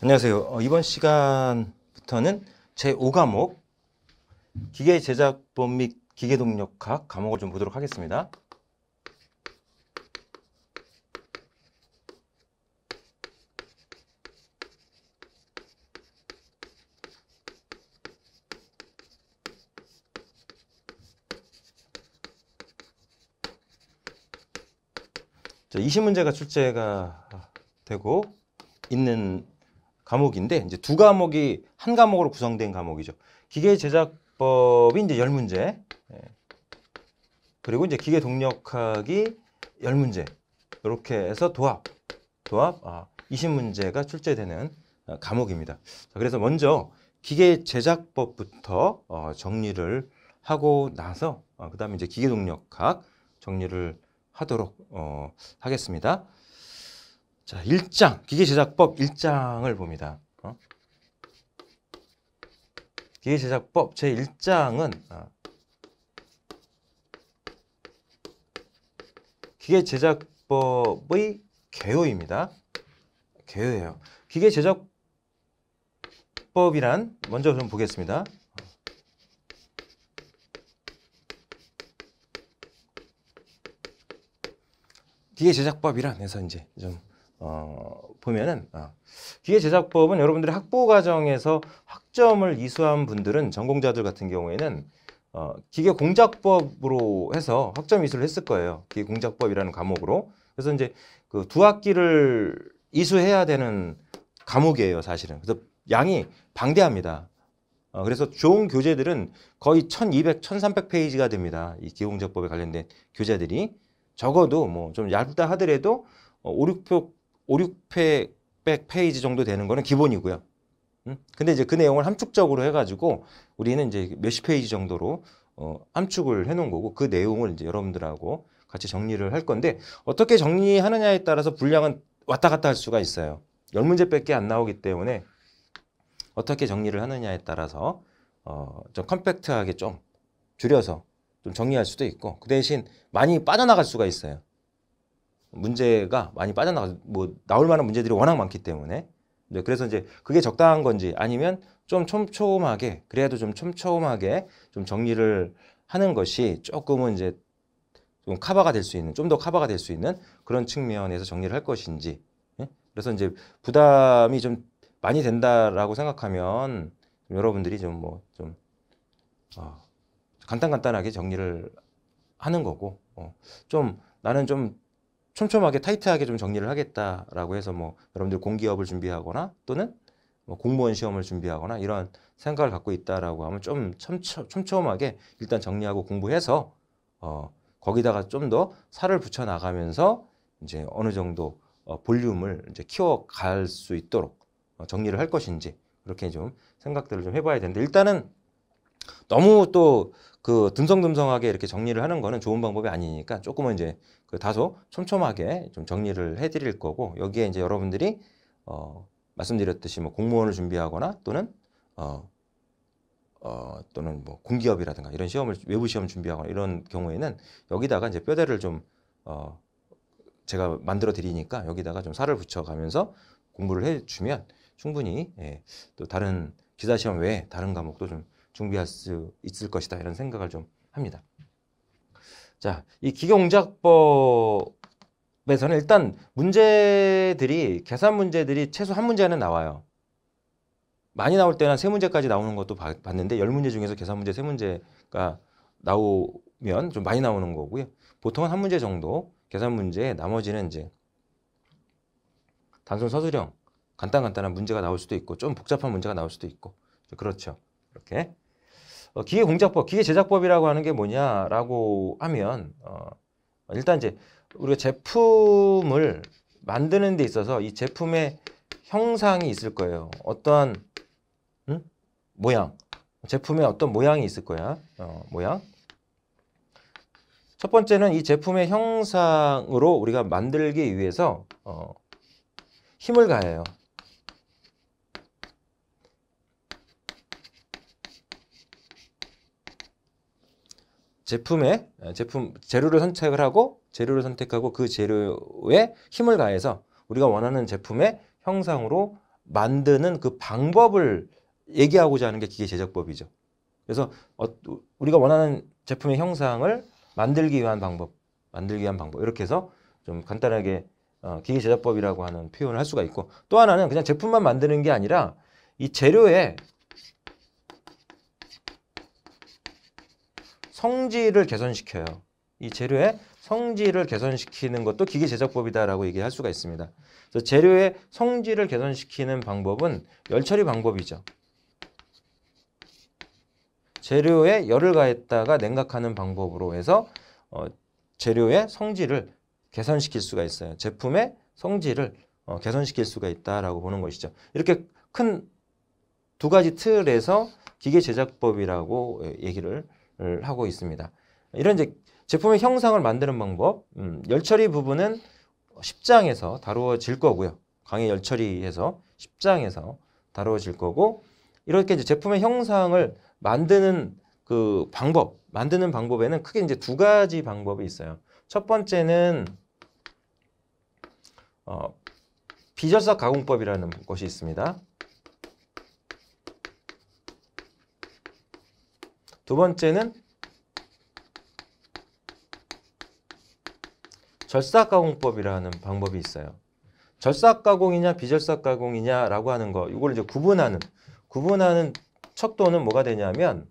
안녕하세요. 이번 시간부터는 제5과목 기계제작법 및 기계동력학 과목을 좀 보도록 하겠습니다. 자, 20문제가 출제가 되고 있는 과목인데, 이제 두 과목이 한 과목으로 구성된 과목이죠. 기계제작법이 이제 10문제, 그리고 이제 기계동력학이 10문제, 이렇게 해서 도합 20문제가 출제되는 과목입니다. 자, 그래서 먼저 기계제작법부터 정리를 하고 나서 그 다음에 이제 기계동력학 정리를 하도록 하겠습니다. 자, 1장, 기계제작법 1장을 봅니다. 기계제작법 제1장은 기계제작법의 개요입니다. 개요예요. 기계제작법이란 먼저 좀 보겠습니다. 기계제작법이란 해서 이제 좀 보면은 기계제작법은 여러분들의 학부 과정에서 학점을 이수한 분들은 전공자들 같은 경우에는 기계공작법으로 해서 학점 이수를 했을 거예요. 기계공작법이라는 과목으로. 그래서 이제 그 두 학기를 이수해야 되는 과목이에요, 사실은. 그래서 양이 방대합니다. 그래서 좋은 교재들은 거의 1200, 1300페이지가 됩니다. 이 기계공작법에 관련된 교재들이. 적어도 뭐 좀 얇다 하더라도 5,600페이지 정도 되는 거는 기본이고요. 근데 이제 그 내용을 함축적으로 해가지고 우리는 이제 몇십 페이지 정도로 함축을 해놓은 거고, 그 내용을 이제 여러분들하고 같이 정리를 할 건데, 어떻게 정리하느냐에 따라서 분량은 왔다 갔다 할 수가 있어요. 10문제밖에 안 나오기 때문에 어떻게 정리를 하느냐에 따라서 좀 컴팩트하게 좀 줄여서 좀 정리할 수도 있고, 그 대신 많이 빠져나갈 수가 있어요. 문제가 많이 빠져나가, 뭐 나올 만한 문제들이 워낙 많기 때문에. 네, 그래서 이제 그게 적당한 건지 아니면 좀 촘촘하게, 그래도 좀 촘촘하게 좀 정리를 하는 것이 조금은 이제 좀 커버가 될 수 있는, 좀 더 커버가 될 수 있는 그런 측면에서 정리를 할 것인지. 네? 그래서 이제 부담이 좀 많이 된다라고 생각하면 여러분들이 좀 뭐 좀 간단하게 정리를 하는 거고, 좀 나는 좀 촘촘하게 타이트하게 좀 정리를 하겠다라고 해서 뭐 여러분들 공기업을 준비하거나 또는 뭐 공무원 시험을 준비하거나 이런 생각을 갖고 있다라고 하면 좀 촘촘하게 일단 정리하고 공부해서 거기다가 좀 더 살을 붙여 나가면서 이제 어느 정도 볼륨을 이제 키워갈 수 있도록 정리를 할 것인지, 그렇게 좀 생각들을 좀 해봐야 되는데, 일단은 너무 또 그 듬성듬성하게 이렇게 정리를 하는 거는 좋은 방법이 아니니까 조금은 이제 그 다소 촘촘하게 좀 정리를 해드릴 거고, 여기에 이제 여러분들이 말씀드렸듯이 뭐 공무원을 준비하거나 또는 또는 뭐 공기업이라든가 이런 시험을, 외부 시험 준비하거나 이런 경우에는 여기다가 이제 뼈대를 좀 제가 만들어 드리니까 여기다가 좀 살을 붙여가면서 공부를 해주면 충분히, 예, 또 다른 기사 시험 외에 다른 과목도 좀 준비할 수 있을 것이다, 이런 생각을 좀 합니다. 자, 이 기계공작법에서는 일단 문제들이, 계산 문제들이 최소 한 문제는 나와요. 많이 나올 때는 3문제까지 나오는 것도 봤는데, 10문제 중에서 계산 문제 3문제가 나오면 좀 많이 나오는 거고요. 보통은 한 문제 정도 계산 문제, 나머지는 이제 단순 서술형, 간단한 문제가 나올 수도 있고, 좀 복잡한 문제가 나올 수도 있고, 그렇죠. 이렇게. 기계공작법, 기계제작법이라고 하는 게 뭐냐라고 하면, 일단 이제 우리가 제품을 만드는 데 있어서 이 제품의 형상이 있을 거예요. 어떠한 모양, 제품의 어떤 모양이 있을 거야. 모양. 첫 번째는 이 제품의 형상으로 우리가 만들기 위해서 힘을 가해요. 제품 재료를 선택을 하고, 그 재료에 힘을 가해서 우리가 원하는 제품의 형상으로 만드는 그 방법을 얘기하고자 하는 게 기계제작법이죠. 그래서 우리가 원하는 제품의 형상을 만들기 위한 방법 이렇게 해서 좀 간단하게 기계제작법이라고 하는 표현을 할 수가 있고, 또 하나는 그냥 제품만 만드는 게 아니라 이 재료의 성질을 개선시켜요. 이 재료의 성질을 개선시키는 것도 기계제작법이다라고 얘기할 수가 있습니다. 그래서 재료의 성질을 개선시키는 방법은 열처리 방법이죠. 재료에 열을 가했다가 냉각하는 방법으로 해서 재료의 성질을 개선시킬 수가 있어요. 제품의 성질을 개선시킬 수가 있다라고 보는 것이죠. 이렇게 큰 두 가지 틀에서 기계제작법이라고 얘기를 하고 있습니다. 이런 이제 제품의 형상을 만드는 방법, 열처리 부분은 10장에서 다루어질 거고요. 강의 열처리에서 10장에서 다루어질 거고, 이렇게 이제 제품의 형상을 만드는 그 방법, 만드는 방법에는 크게 이제 두 가지 방법이 있어요. 첫 번째는 비절삭 가공법이라는 것이 있습니다. 두 번째는 절삭 가공법이라는 방법이 있어요. 절삭 가공이냐 비절삭 가공이냐라고 하는 거, 이걸 이제 구분하는 척도는 뭐가 되냐면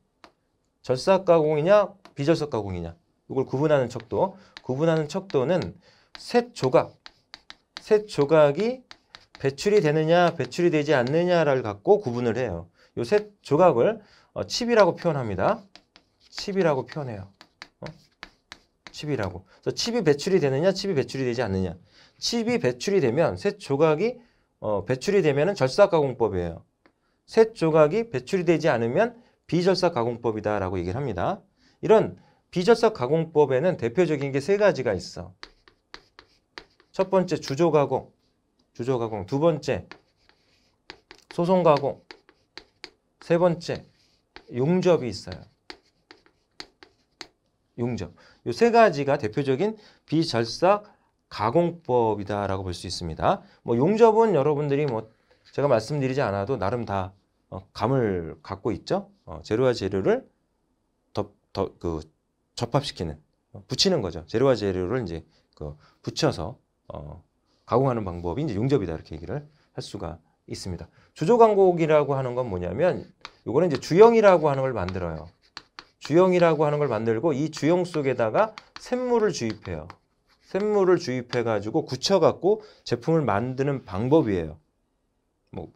절삭 가공이냐 비절삭 가공이냐, 이걸 구분하는 척도, 구분하는 척도는 셋 조각이 배출이 되느냐 배출이 되지 않느냐를 갖고 구분을 해요. 이 셋 조각을 칩이라고 표현합니다. 칩이라고 표현해요. 칩이라고. 그래서 칩이 배출이 되느냐, 칩이 배출이 되지 않느냐. 칩이 배출이 되면, 셋 조각이 배출이 되면은 절삭 가공법이에요. 셋 조각이 배출이 되지 않으면 비절삭 가공법이다라고 얘기를 합니다. 이런 비절삭 가공법에는 대표적인 게 세 가지가 있어. 첫 번째 주조 가공. 두 번째 소송 가공. 세 번째 용접이 있어요. 용접. 이 세 가지가 대표적인 비절삭 가공법이다라고 볼 수 있습니다. 뭐 용접은 여러분들이 뭐 제가 말씀드리지 않아도 나름 다 감을 갖고 있죠. 재료와 재료를 접합시키는, 붙이는 거죠. 재료와 재료를 이제 붙여서 가공하는 방법이 이제 용접이다, 이렇게 얘기를 할 수가 있습니다. 주조 가공이라고 하는 건 뭐냐면, 요거는 이제 주형이라고 하는 걸 만들어요. 주형이라고 하는 걸 만들고, 이 주형 속에다가 샘물을 주입해요. 샘물을 주입해가지고 굳혀갖고 제품을 만드는 방법이에요. 뭐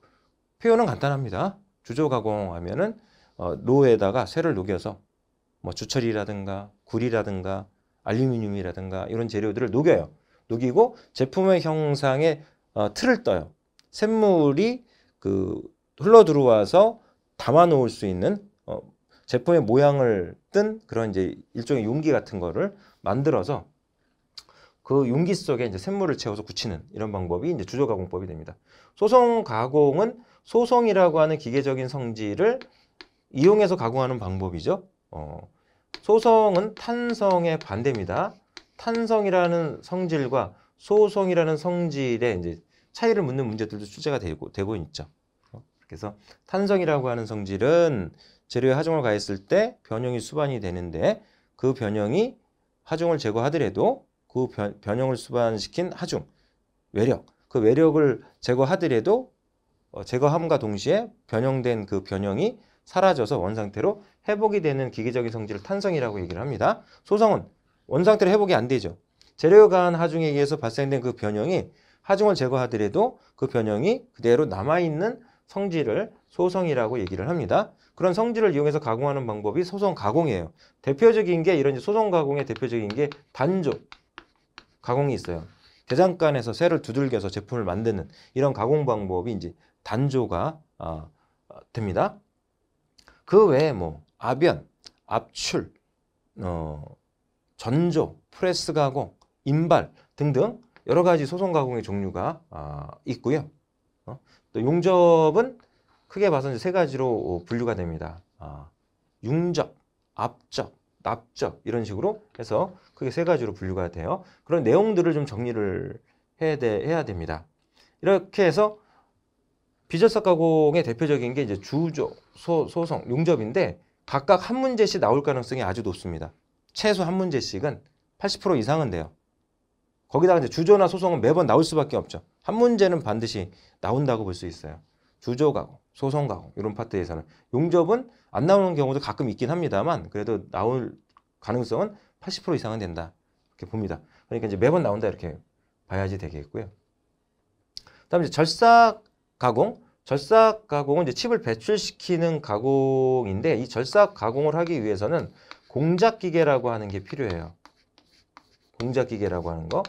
표현은 간단합니다. 주조 가공하면은 로에다가 쇠를 녹여서 뭐 주철이라든가 구리라든가 알루미늄이라든가 이런 재료들을 녹여요. 녹이고 제품의 형상에 틀을 떠요. 샘물이 흘러 들어와서 담아 놓을 수 있는 제품의 모양을 뜬 그런 이제 일종의 용기 같은 거를 만들어서 그 용기 속에 이제 샘물을 채워서 굳히는 이런 방법이 이제 주조 가공법이 됩니다. 소송 가공은 소송이라고 하는 기계적인 성질을 이용해서 가공하는 방법이죠. 소송은 탄성의 반대입니다. 탄성이라는 성질과 소송이라는 성질의 이제 차이를 묻는 문제들도 출제가 되고 있죠. 그래서 탄성이라고 하는 성질은 재료에 하중을 가했을 때 변형이 수반이 되는데, 그 변형이 하중을 제거하더라도 그 변형을 수반시킨 하중, 외력, 그 외력을 제거하더라도 제거함과 동시에 변형된 그 변형이 사라져서 원상태로 회복이 되는 기계적인 성질을 탄성이라고 얘기를 합니다. 소성은 원상태로 회복이 안 되죠. 재료에 가한 하중에 의해서 발생된 그 변형이 하중을 제거하더라도 그 변형이 그대로 남아있는 성질을 소성이라고 얘기를 합니다. 그런 성질을 이용해서 가공하는 방법이 소성 가공이에요. 대표적인 게 이런 소성 가공의 대표적인 게 단조 가공이 있어요. 대장간에서 쇠를 두들겨서 제품을 만드는 이런 가공 방법이 이제 단조가 됩니다. 그 외에 뭐 아변, 압출, 전조, 프레스 가공, 인발 등등 여러 가지 소성 가공의 종류가 있고요. 또 용접은 크게 봐서 이제 세 가지로 분류가 됩니다. 융접, 압접, 납접 이런 식으로 해서 크게 세 가지로 분류가 돼요. 그런 내용들을 좀 정리를 해야 됩니다. 이렇게 해서 비절삭 가공의 대표적인 게 이제 주조, 소성, 용접인데 각각 한 문제씩 나올 가능성이 아주 높습니다. 최소 한 문제씩은 80% 이상은 돼요. 거기다가 이제 주조나 소성은 매번 나올 수밖에 없죠. 한 문제는 반드시 나온다고 볼 수 있어요. 주조 가공, 소성 가공 이런 파트에서는. 용접은 안 나오는 경우도 가끔 있긴 합니다만 그래도 나올 가능성은 80% 이상은 된다. 이렇게 봅니다. 그러니까 이제 매번 나온다 이렇게 봐야지 되겠고요. 그다음에 이제 절삭 가공. 절삭 가공은 이제 칩을 배출시키는 가공인데 이 절삭 가공을 하기 위해서는 공작 기계라고 하는 게 필요해요. 공작 기계라고 하는 거.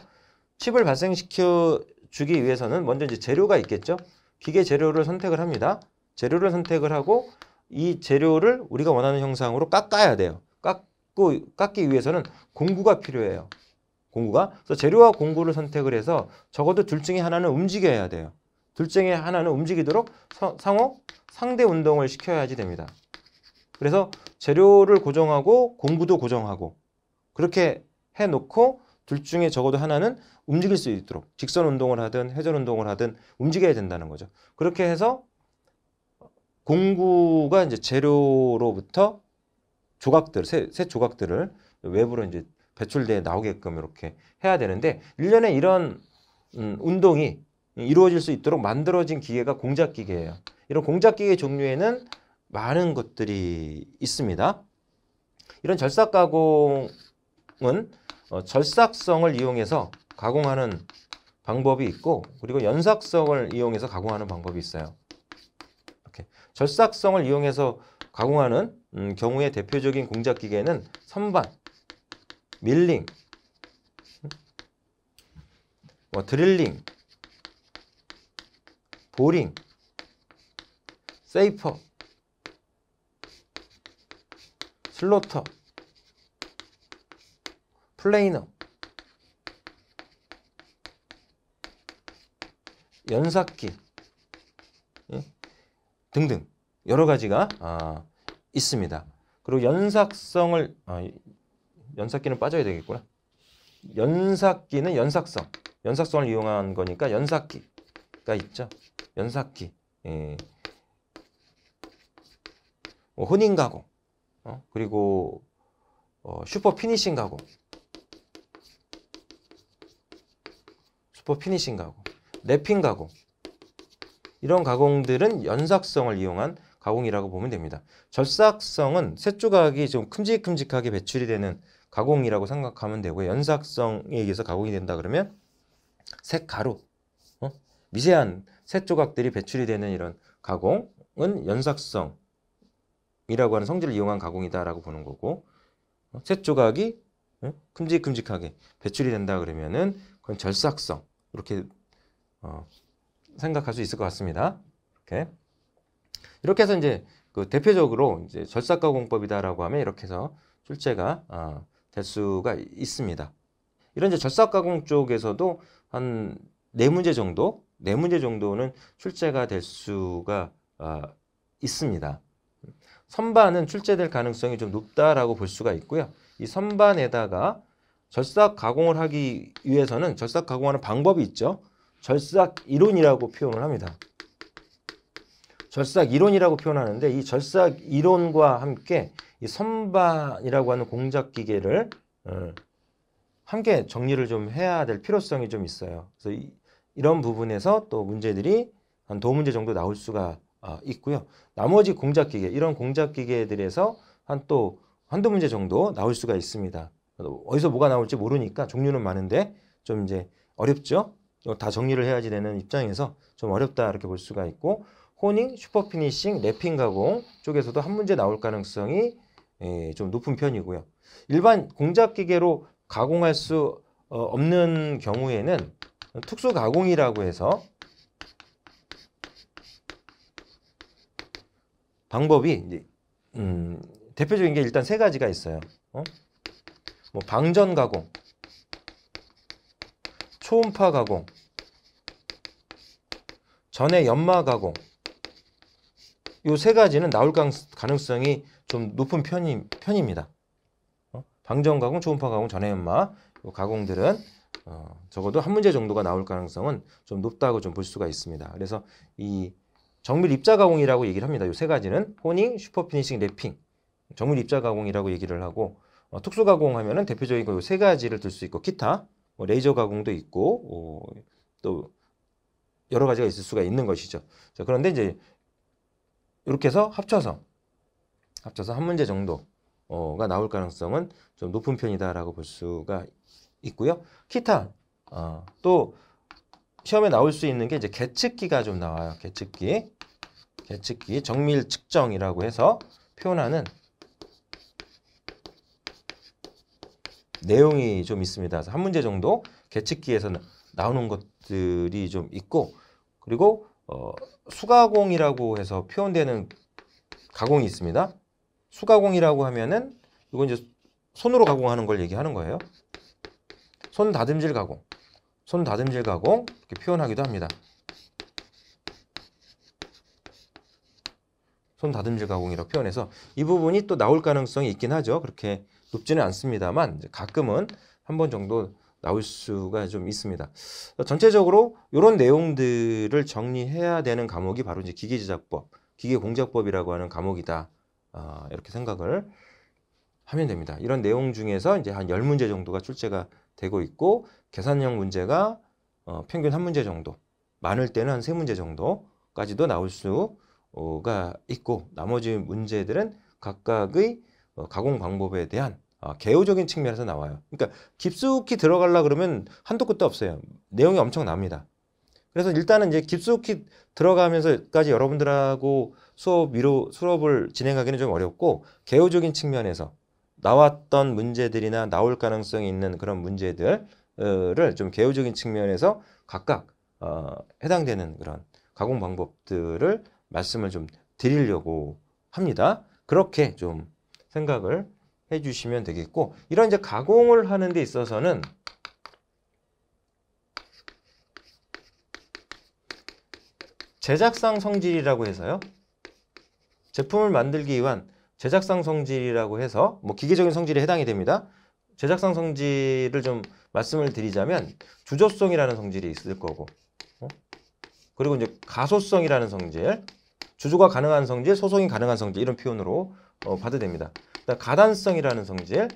칩을 발생시켜 주기 위해서는 먼저 이제 재료가 있겠죠. 기계 재료를 선택을 합니다. 재료를 선택을 하고 이 재료를 우리가 원하는 형상으로 깎아야 돼요. 깎기 위해서는 공구가 필요해요. 공구가. 그래서 재료와 공구를 선택을 해서 적어도 둘 중에 하나는 움직여야 돼요. 둘 중에 하나는 움직이도록 상호 상대 운동을 시켜야지 됩니다. 그래서 재료를 고정하고 공구도 고정하고 그렇게 해놓고 둘 중에 적어도 하나는 움직일 수 있도록 직선 운동을 하든 회전 운동을 하든 움직여야 된다는 거죠. 그렇게 해서 공구가 이제 재료로부터 조각들, 새 조각들을 외부로 이제 배출돼 나오게끔 이렇게 해야 되는데 일련의 이런 운동이 이루어질 수 있도록 만들어진 기계가 공작기계예요. 이런 공작기계 종류에는 많은 것들이 있습니다. 이런 절삭가공은 절삭성을 이용해서 가공하는 방법이 있고 그리고 연삭성을 이용해서 가공하는 방법이 있어요. 이렇게 절삭성을 이용해서 가공하는 경우의 대표적인 공작기계는 선반, 밀링, 뭐 드릴링, 보링, 세이퍼, 슬로터, 플레이너, 연삭기 등등 여러 가지가 있습니다. 그리고 연삭성을 연삭기는 빠져야 되겠구나. 연삭기는 연삭성을 이용한 거니까 연삭기가 있죠. 연삭기, 혼인 가공, 그리고 슈퍼 피니싱 가공, 랩핑 가공 이런 가공들은 연삭성을 이용한 가공이라고 보면 됩니다. 절삭성은 새 조각이 좀 큼직큼직하게 배출이 되는 가공이라고 생각하면 되고 연삭성에 의해서 가공이 된다 그러면 새 가루, 미세한 새 조각들이 배출이 되는 이런 가공은 연삭성이라고 하는 성질을 이용한 가공이다라고 보는 거고 새 조각이 큼직큼직하게 배출이 된다 그러면은 그건 절삭성 이렇게 생각할 수 있을 것 같습니다. 이렇게 해서 이제 그 대표적으로 이제 절삭가공법이다라고 하면 이렇게 해서 출제가 될 수가 있습니다. 이런 이제 절삭가공 쪽에서도 한 4문제 정도, 4문제 정도는 출제가 될 수가 있습니다. 선반은 출제될 가능성이 좀 높다라고 볼 수가 있고요. 이 선반에다가 절삭 가공을 하기 위해서는 절삭 가공하는 방법이 있죠. 절삭 이론이라고 표현을 합니다. 절삭 이론이라고 표현하는데 이 절삭 이론과 함께 이 선반이라고 하는 공작 기계를 함께 정리를 좀 해야 될 필요성이 좀 있어요. 그래서 이런 부분에서 또 문제들이 한 2문제 정도 나올 수가 있고요. 나머지 공작 기계, 이런 공작 기계들에서 한 또 한두 문제 정도 나올 수가 있습니다. 어디서 뭐가 나올지 모르니까 종류는 많은데 좀 이제 어렵죠. 다 정리를 해야지 되는 입장에서 좀 어렵다 이렇게 볼 수가 있고 호닝, 슈퍼피니싱, 랩핑 가공 쪽에서도 한 문제 나올 가능성이 좀 높은 편이고요. 일반 공작기계로 가공할 수 없는 경우에는 특수가공이라고 해서 방법이 대표적인 게 일단 3가지가 있어요. 뭐 방전 가공, 초음파 가공, 전해 연마 가공 요 3가지는 나올 가능성이 좀 높은 편입니다. 방전 가공, 초음파 가공, 전해 연마 요 가공들은 적어도 한 문제 정도가 나올 가능성은 좀 높다고 좀 볼 수가 있습니다. 그래서 이 정밀 입자 가공이라고 얘기를 합니다. 이 세 가지는 호닝, 슈퍼 피니싱, 랩핑. 정밀 입자 가공이라고 얘기를 하고, 특수 가공하면은 대표적인 거 이 세 가지를 들 수 있고, 기타, 레이저 가공도 있고, 또 여러 가지가 있을 수가 있는 것이죠. 자, 그런데 이제 이렇게 해서 합쳐서 한 문제 정도가 나올 가능성은 좀 높은 편이다라고 볼 수가 있고요. 기타, 또 시험에 나올 수 있는 게 이제 계측기가 좀 나와요. 계측기 정밀 측정이라고 해서 표현하는 내용이 좀 있습니다. 그래서 한 문제 정도 계측기에서 나오는 것들이 좀 있고, 그리고 수가공이라고 해서 표현되는 가공이 있습니다. 수가공이라고 하면은 이건 이제 손으로 가공하는 걸 얘기하는 거예요. 손 다듬질 가공 이렇게 표현하기도 합니다. 손 다듬질 가공이라고 표현해서 이 부분이 또 나올 가능성이 있긴 하죠. 그렇게 높지는 않습니다만 가끔은 한 번 정도 나올 수가 좀 있습니다. 전체적으로 이런 내용들을 정리해야 되는 과목이 바로 이제 기계제작법, 기계공작법이라고 하는 과목이다. 이렇게 생각을 하면 됩니다. 이런 내용 중에서 이제 한 10문제 정도가 출제가 되고 있고, 계산형 문제가 평균 한 문제 정도, 많을 때는 한 3문제 정도까지도 나올 수가 있고, 나머지 문제들은 각각의 가공 방법에 대한 개요적인 측면에서 나와요. 그러니까 깊숙이 들어가려 그러면 한도 끝도 없어요. 내용이 엄청납니다. 그래서 일단은 이제 깊숙이 들어가면서까지 여러분들하고 수업을 진행하기는 좀 어렵고, 개요적인 측면에서 나왔던 문제들이나 나올 가능성이 있는 그런 문제들을 좀 개요적인 측면에서 각각 해당되는 그런 가공 방법들을 말씀을 좀 드리려고 합니다. 그렇게 좀 생각을 해주시면 되겠고, 이런 이제 가공을 하는 데 있어서는 제작상 성질이라고 해서요. 제품을 만들기 위한 제작상 성질이라고 해서 기계적인 성질에 해당이 됩니다. 제작상 성질을 좀 말씀을 드리자면 주조성이라는 성질이 있을 거고, 그리고 이제 가소성이라는 성질, 주조가 가능한 성질, 소송이 가능한 성질, 이런 표현으로 봐도 됩니다. 가단성이라는 성질,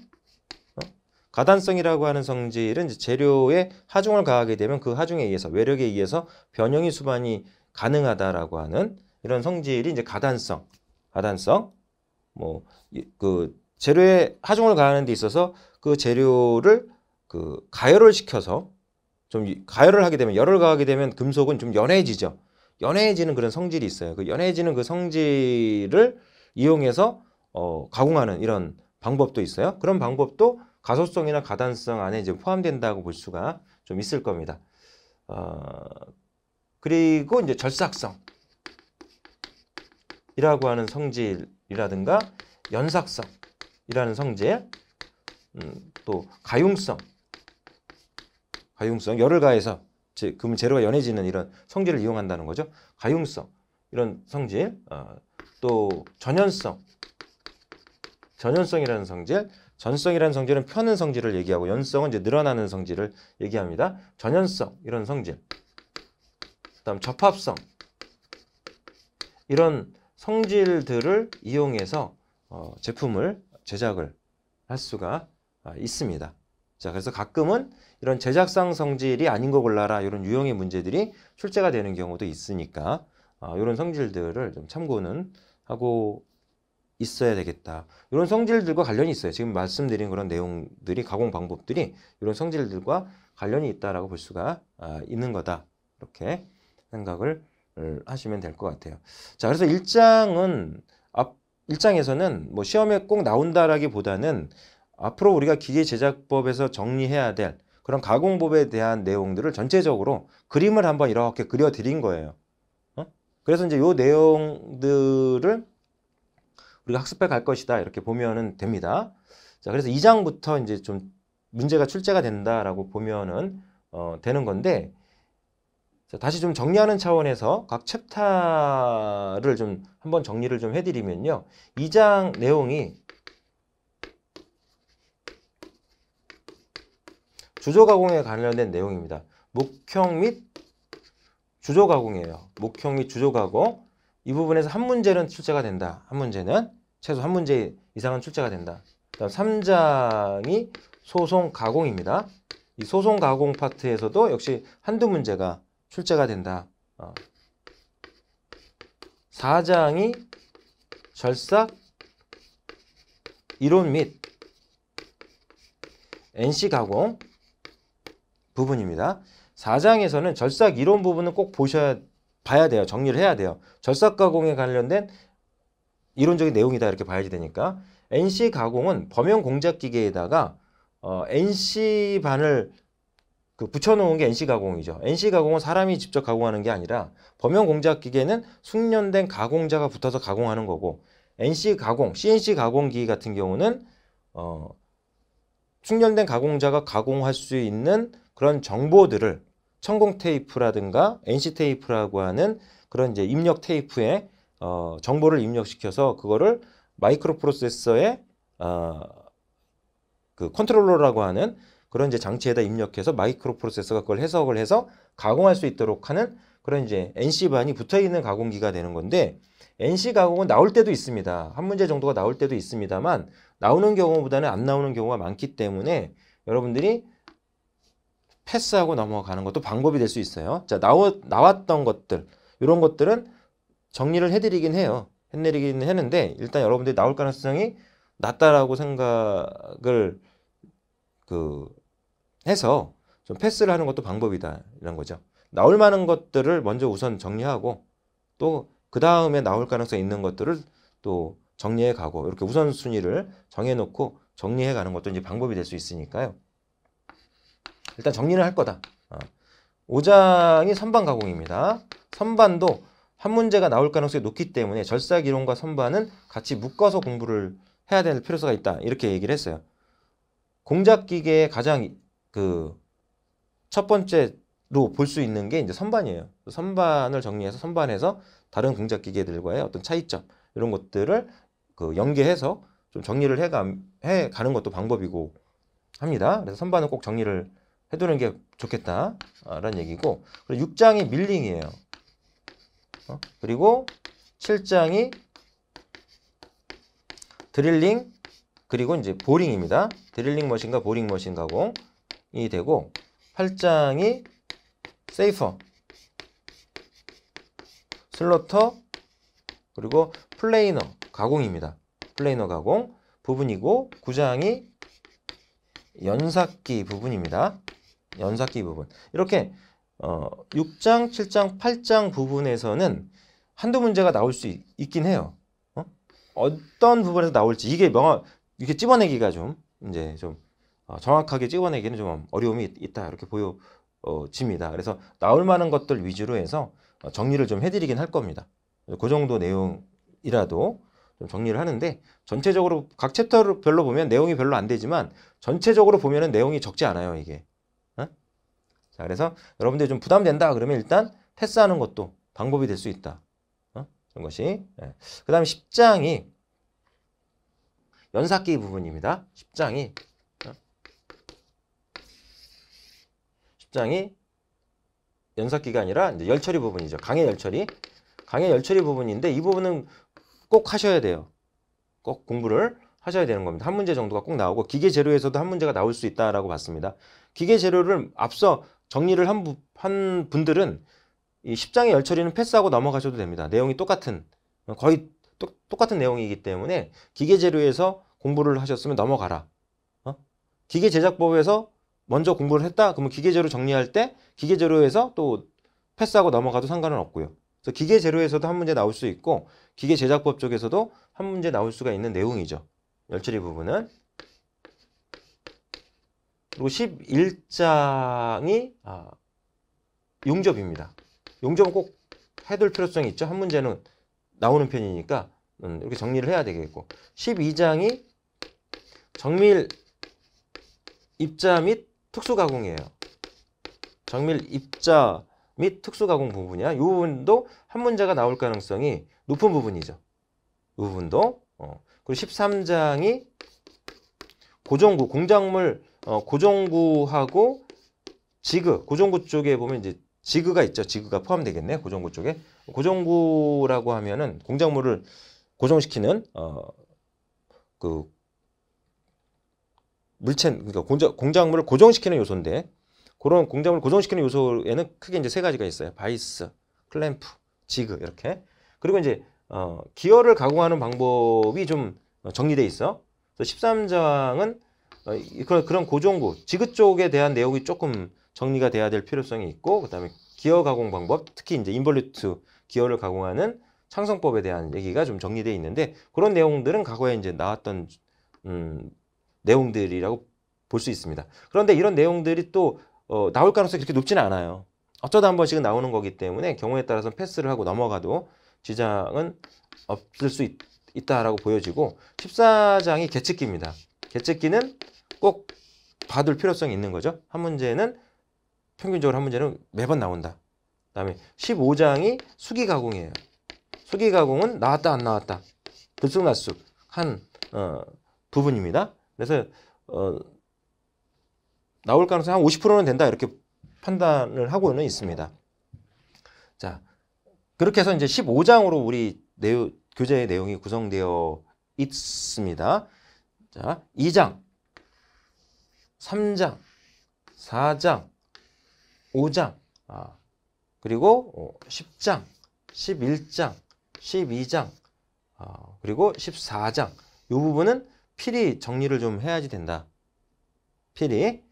가단성이라고 하는 성질은 이제 재료에 하중을 가하게 되면 그 하중에 의해서, 외력에 의해서 변형이 수반이 가능하다라고 하는 이런 성질이 이제 가단성, 그 재료에 하중을 가하는 데 있어서 그 재료를 가열을 시켜서 좀 가열을 하게 되면, 열을 가하게 되면 금속은 좀 연해지죠. 연해지는 그런 성질이 있어요. 그 연해지는 그 성질을 이용해서 가공하는 이런 방법도 있어요. 그런 방법도 가소성이나 가단성 안에 이제 포함된다고 볼 수가 좀 있을 겁니다. 그리고 이제 절삭성이라고 하는 성질이라든가 연삭성이라는 성질, 또 가융성, 열을 가해서 그러면 재료가 연해지는 이런 성질을 이용한다는 거죠. 가융성 이런 성질, 또 전연성이라는 성질, 전성이라는 성질은 펴는 성질을 얘기하고, 연성은 이제 늘어나는 성질을 얘기합니다. 전연성 이런 성질, 그다음 접합성 이런 성질들을 이용해서 제품을 제작을 할 수가 있습니다. 자, 그래서 가끔은 이런 제작상 성질이 아닌 거 골라라 이런 유형의 문제들이 출제가 되는 경우도 있으니까 이런 성질들을 좀 참고는 하고 있어야 되겠다. 이런 성질들과 관련이 있어요. 지금 말씀드린 그런 내용들이, 가공 방법들이 이런 성질들과 관련이 있다라고 볼 수가 있는 거다. 이렇게 생각을 하시면 될 것 같아요. 자, 그래서 1장에서는 시험에 꼭 나온다라기보다는 앞으로 우리가 기계제작법에서 정리해야 될 그런 가공법에 대한 내용들을 전체적으로 그림을 한번 이렇게 그려드린 거예요. 그래서 이제 요 내용들을 우리가 학습해 갈 것이다. 이렇게 보면은 됩니다. 자, 그래서 2장부터 이제 좀 문제가 출제가 된다라고 보면은 되는 건데, 다시 좀 정리하는 차원에서 각 챕터를 좀 한번 정리를 좀 해드리면요. 2장 내용이 주조가공에 관련된 내용입니다. 목형 및 주조가공이에요. 목형 및 주조가공, 이 부분에서 한 문제는 출제가 된다. 한 문제는 최소 한 문제 이상은 출제가 된다. 그다음 3장이 소송 가공입니다. 이 소송 가공 파트에서도 역시 한두 문제가 출제가 된다. 4장이 절삭 이론 및 NC 가공 부분입니다. 4장에서는 절삭 이론 부분은 꼭 봐야 돼요. 정리를 해야 돼요. 절삭 가공에 관련된 이론적인 내용이다 이렇게 봐야지 되니까. NC 가공은 범용 공작기계에다가 NC 반을 붙여놓은 게 NC 가공이죠. NC 가공은 사람이 직접 가공하는 게 아니라 범용 공작기계는 숙련된 가공자가 붙어서 가공하는 거고, NC 가공, CNC 가공기 같은 경우는 숙련된 가공자가 가공할 수 있는 그런 정보들을 천공 테이프라든가 NC 테이프라고 하는 그런 이제 입력 테이프에 정보를 입력시켜서 그거를 마이크로 프로세서에 그 컨트롤러라고 하는 그런 이제 장치에다 입력해서 마이크로 프로세서가 그걸 해석을 해서 가공할 수 있도록 하는 그런 이제 NC 반이 붙어 있는 가공기가 되는 건데, NC 가공은 나올 때도 있습니다. 한 문제 정도가 나올 때도 있습니다만 나오는 경우보다는 안 나오는 경우가 많기 때문에 여러분들이 패스하고 넘어가는 것도 방법이 될 수 있어요. 자, 나왔던 것들, 이런 것들은 정리를 해드리긴 해요. 해내리긴 했는데 일단 여러분들이 나올 가능성이 낮다라고 생각을 해서 좀 패스를 하는 것도 방법이다 이런 거죠. 나올 만한 것들을 먼저 우선 정리하고 또 그 다음에 나올 가능성이 있는 것들을 또 정리해 가고, 이렇게 우선순위를 정해놓고 정리해 가는 것도 이제 방법이 될 수 있으니까요. 일단 정리를 할 거다. 5장이 선반 가공입니다. 선반도 한 문제가 나올 가능성이 높기 때문에 절삭 이론과 선반은 같이 묶어서 공부를 해야 될 필요가 있다 이렇게 얘기를 했어요. 공작기계의 가장 첫 번째로 볼 수 있는 게 이제 선반이에요. 선반을 정리해서 선반에서 다른 공작기계들과의 어떤 차이점, 이런 것들을 연계해서 좀 정리를 해가는 것도 방법이고 합니다. 그래서 선반은 꼭 정리를 해두는 게 좋겠다라는 얘기고, 그리고 6장이 밀링이에요. 그리고 7장이 드릴링, 그리고 이제 보링입니다. 드릴링 머신과 보링 머신 가공이 되고, 8장이 세이퍼, 슬러터, 그리고 플레이너 가공입니다. 플레이너 가공 부분이고, 9장이 연삭기 부분입니다. 연삭기 부분. 이렇게 6장, 7장, 8장 부분에서는 한두 문제가 나올 수 있긴 해요. 어떤 부분에서 나올지 이게 이렇게 찝어내기가 좀 이제 좀 정확하게 찝어내기는 좀 어려움이 있다 이렇게 보여집니다. 그래서 나올 만한 것들 위주로 해서 정리를 좀 해드리긴 할 겁니다. 그 정도 내용이라도 좀 정리를 하는데, 전체적으로 각 챕터를 별로 보면 내용이 별로 안 되지만 전체적으로 보면은 내용이 적지 않아요 이게. 자, 그래서 여러분들이 좀 부담된다 그러면 일단 패스하는 것도 방법이 될 수 있다. 그런 것이. 네. 그 다음에 10장이 연삭기 부분입니다. 10장이 연삭기가 아니라 이제 열처리 부분이죠. 강의 열처리 부분인데 이 부분은 꼭 하셔야 돼요. 꼭 공부를 하셔야 되는 겁니다. 한 문제 정도가 꼭 나오고, 기계 재료에서도 한 문제가 나올 수 있다라고 봤습니다. 기계 재료를 앞서 정리를 한 분들은 이 10장의 열처리는 패스하고 넘어가셔도 됩니다. 내용이 똑같은, 거의 똑같은 내용이기 때문에 기계재료에서 공부를 하셨으면 넘어가라. 기계제작법에서 먼저 공부를 했다? 그러면 기계재료 정리할 때 기계재료에서 또 패스하고 넘어가도 상관은 없고요. 그래서 기계재료에서도 한 문제 나올 수 있고 기계제작법 쪽에서도 한 문제 나올 수가 있는 내용이죠. 열처리 부분은. 그리고 11장이 용접입니다. 용접은 꼭 해둘 필요성이 있죠. 한 문제는 나오는 편이니까 이렇게 정리를 해야 되겠고, 12장이 정밀 입자 및 특수 가공이에요. 정밀 입자 및 특수 가공 부분이야. 이 부분도 한 문제가 나올 가능성이 높은 부분이죠. 이 부분도. 그리고 13장이 고정구, 공작물 고정구하고 지그, 고정구 쪽에 보면 이제 지그가 있죠. 지그가 포함되겠네요. 고정구 쪽에. 고정구라고 하면은 공작물을 고정시키는 그 물체, 그러니까 공작물을 고정시키는 요소인데, 그런 공작물을 고정시키는 요소에는 크게 이제 세 가지가 있어요. 바이스, 클램프, 지그 이렇게. 그리고 이제 기어를 가공하는 방법이 좀 정리돼 있어. 그래서 13장은 그런 고정구, 지그 쪽에 대한 내용이 조금 정리가 돼야 될 필요성이 있고, 그 다음에 기어 가공 방법, 특히 이제 인볼루트 기어를 가공하는 창성법에 대한 얘기가 좀 정리되어 있는데, 그런 내용들은 과거에 이제 나왔던 내용들이라고 볼 수 있습니다. 그런데 이런 내용들이 또 나올 가능성이 그렇게 높지는 않아요. 어쩌다 한 번씩은 나오는 거기 때문에 경우에 따라서는 패스를 하고 넘어가도 지장은 없을 수 있다라고 보여지고, 14장이 계측기입니다. 계측기는 꼭 봐둘 필요성이 있는 거죠. 한 문제는 평균적으로 한 문제는 매번 나온다. 그 다음에 15장이 수기 가공이에요. 수기 가공은 나왔다 안 나왔다 들쑥날쑥한 부분입니다. 그래서 나올 가능성이 한 50%는 된다 이렇게 판단을 하고는 있습니다. 자, 그렇게 해서 이제 15장으로 우리 교재의 내용이 구성되어 있습니다. 자, 2장, 3장, 4장, 5장, 그리고 10장, 11장, 12장, 그리고 14장. 이 부분은 필히 정리를 좀 해야지 된다. 필히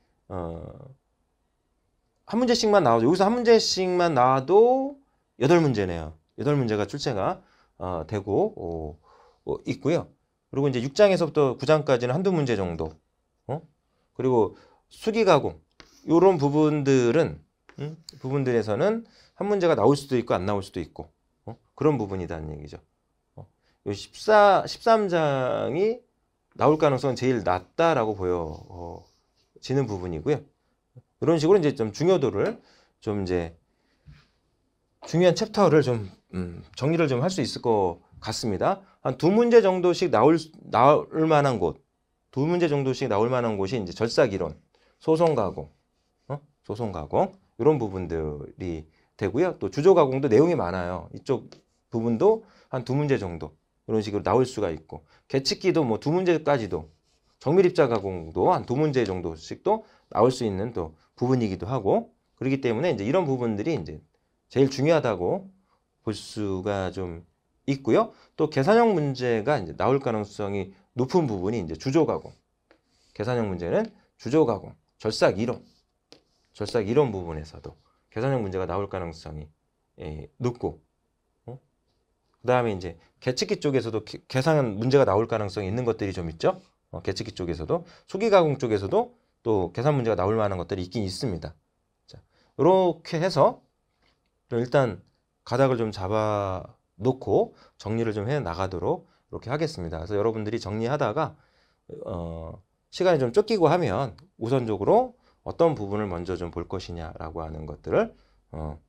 한 문제씩만 나와도, 여기서 한 문제씩만 나와도 8문제네요. 8문제가 출제가 되고 있고요. 그리고 이제 6장에서부터 9장까지는 한두 문제 정도. 그리고 수기 가공 이런 부분들은 부분들에서는 한 문제가 나올 수도 있고 안 나올 수도 있고 그런 부분이다는 얘기죠. 요 13장이 나올 가능성은 제일 낮다라고 보여지는 부분이고요. 이런 식으로 이제 좀 중요도를 좀 이제 중요한 챕터를 좀 정리를 좀 할 수 있을 것 같습니다. 한 2문제 정도씩 나올 만한 곳, 2문제 정도씩 나올 만한 곳이 이제 절삭이론, 소송가공, 소송가공 이런 부분들이 되고요. 또 주조가공도 내용이 많아요. 이쪽 부분도 한 2문제 정도 이런 식으로 나올 수가 있고, 계측기도 뭐 2문제까지도, 정밀입자가공도 한 2문제 정도씩도 나올 수 있는 또 부분이기도 하고, 그렇기 때문에 이제 이런 부분들이 이제 제일 중요하다고 볼 수가 좀 있고요. 또 계산형 문제가 이제 나올 가능성이 높은 부분이 이제 주조가공, 계산형 문제는 주조가공, 절삭이론, 절삭이론 부분에서도 계산형 문제가 나올 가능성이 높고, 그 다음에 이제 계측기 쪽에서도 계산 문제가 나올 가능성이 있는 것들이 좀 있죠. 계측기 쪽에서도, 수기가공 쪽에서도 또 계산 문제가 나올 만한 것들이 있긴 있습니다. 자, 이렇게 해서 일단 가닥을 좀 잡아 놓고 정리를 좀 해 나가도록 이렇게 하겠습니다. 그래서 여러분들이 정리하다가 시간이 좀 쫓기고 하면 우선적으로 어떤 부분을 먼저 좀 볼 것이냐라고 하는 것들을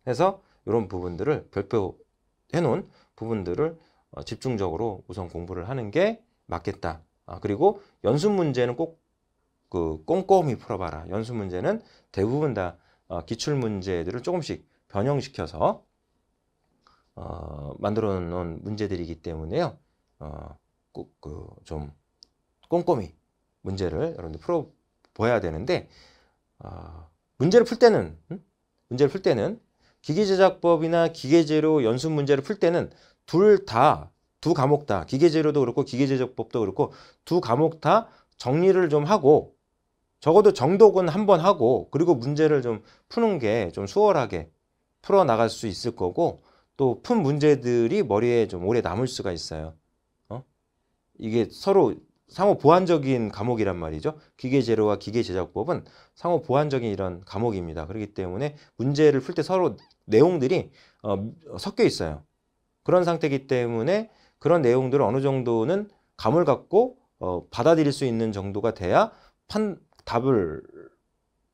해서 이런 부분들을 별표해 놓은 부분들을 집중적으로 우선 공부를 하는 게 맞겠다. 그리고 연습 문제는 꼭 그 꼼꼼히 풀어봐라. 연습 문제는 대부분 다 기출 문제들을 조금씩 변형시켜서 만들어 놓은 문제들이기 때문에요. 꼭 그 좀 꼼꼼히 문제를 여러분들 풀어봐야 되는데, 문제를 풀 때는 기계제작법이나 기계재료 연습 문제를 풀 때는 둘 다, 두 과목 다, 기계재료도 그렇고 기계제작법도 그렇고 두 과목 다 정리를 좀 하고, 적어도 정독은 한 번 하고, 그리고 문제를 좀 푸는 게 좀 수월하게 풀어나갈 수 있을 거고, 또 푼 문제들이 머리에 좀 오래 남을 수가 있어요. 이게 서로 상호 보완적인 과목이란 말이죠. 기계재료와 기계제작법은 상호 보완적인 이런 과목입니다. 그렇기 때문에 문제를 풀 때 서로 내용들이 섞여 있어요. 그런 상태이기 때문에 그런 내용들을 어느 정도는 감을 갖고 받아들일 수 있는 정도가 돼야 답을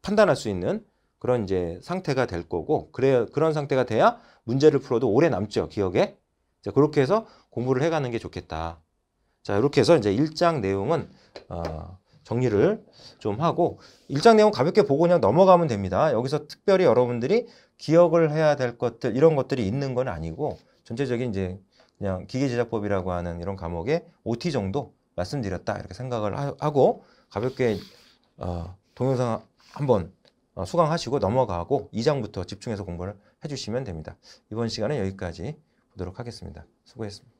판단할 수 있는 그런 이제 상태가 될 거고, 그런 상태가 돼야 문제를 풀어도 오래 남죠, 기억에. 자, 그렇게 해서 공부를 해가는 게 좋겠다. 자, 이렇게 해서 이제 1장 내용은 정리를 좀 하고, 1장 내용 가볍게 보고 그냥 넘어가면 됩니다. 여기서 특별히 여러분들이 기억을 해야 될 것들, 이런 것들이 있는 건 아니고 전체적인 이제 그냥 기계제작법이라고 하는 이런 과목에 OT 정도 말씀드렸다 이렇게 생각을 하고 가볍게 동영상 한번 수강하시고 넘어가고 2장부터 집중해서 공부를 해주시면 됩니다. 이번 시간은 여기까지 보도록 하겠습니다. 수고했습니다.